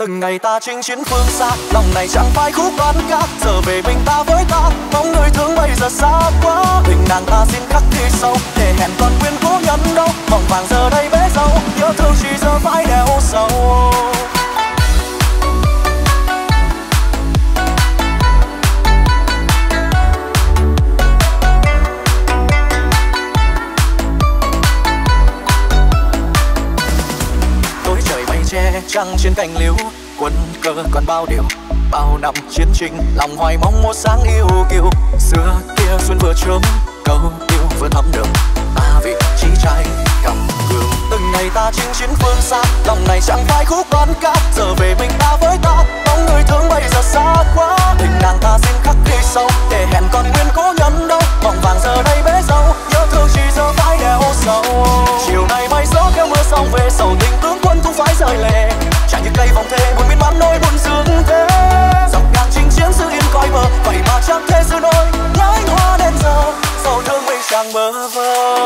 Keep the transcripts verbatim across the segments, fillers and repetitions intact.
Từng ngày ta chinh chiến phương xa, lòng này chẳng phải khúc đoan ca. Giờ về mình ta với ta, mong người thương bây giờ xa quá. Tình nàng ta xin khắc ghi sâu, để hẹn toàn quyên cố nhân đâu. Mỏng vàng giờ đây bế dấu, yêu thương chỉ giờ phải đeo sâu. Trăng trên cành liễu, quân cờ còn bao điều, bao năm chiến tranh lòng hoài mong một sáng yêu kiều. Xưa kia xuân vừa chớm, câu yêu vừa thắm đường, ta vị trí trai cầm gương. Từng ngày ta chinh chiến phương xa, lòng này chẳng phải khúc đoan ca. Giờ về mình ta với ta, mong người thương bây giờ xa quá. Tình nàng ta xin khắc ghi sâu, để hẹn còn nguyên cố nhân đâu. Mộng vàng giờ đây bế dấu, nhớ thương chỉ giờ phải đeo sâu. Chiều nay mây gió kéo mưa xong về sầu tình tướng quân cũng phải rời lệ. Chẳng những cây vòng thề buồn biết bám nỗi buồn sương thế. Dọc ngang chinh chiến sự yên coi mờ, vậy mà chẳng thế sự đôi nhái hoa đến giờ. Sầu thương mình chẳng bơ vơ.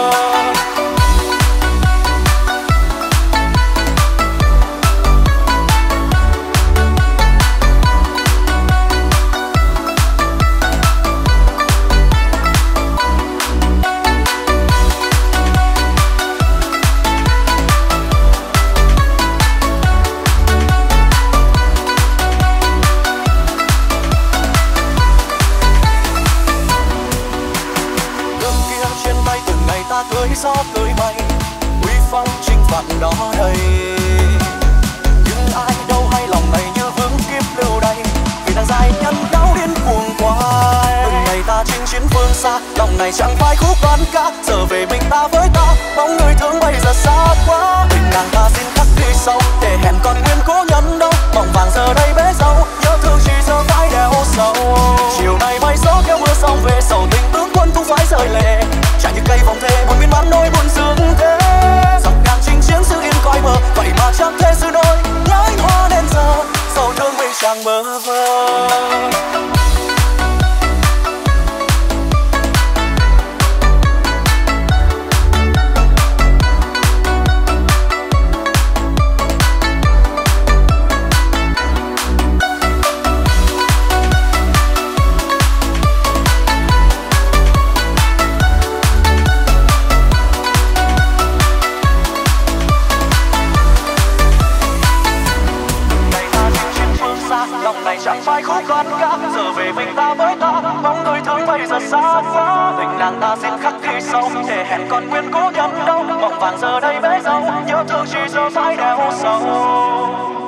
Gió tươi bay, uy phong chinh phạt đó đây. Nhưng ai đâu hay lòng này như vướng kiếp lưu đày, vì đang dài nhân đau điên cuồng quái. Từng ngày ta chinh chiến phương xa, lòng này chẳng phải khúc đoan ca. Giờ về mình ta với ta, mong người thương bây giờ xa quá. Tình nàng ta xin khắc ghi sâu, để hẹn còn nguyên cố nhân đâu. Mộng vàng giờ đây bế dấu, nhớ thương chỉ giờ phải đeo sâu. Chiều nay mây gió kéo mưa xong về sầu tình tướng quân cũng phải rời lệ. Chẳng những cây vòng thề buồn biến bán nỗi buồn sương thế. Dọc ngang chinh chiến sự yên coi mờ, vậy mà chẳng thế sự đôi nhái hoa đến giờ. Sầu thương mình chẳng bơ vơ. Chẳng phải khúc đoan ca, giờ về mình ta với ta, mong người thương bây giờ xa quá. Tình nàng ta xin khắc ghi sâu, để hẹn còn nguyên cố nhân đâu. Mộng vàng giờ đây bế dấu, nhớ thương chỉ giờ phải đeo sâu.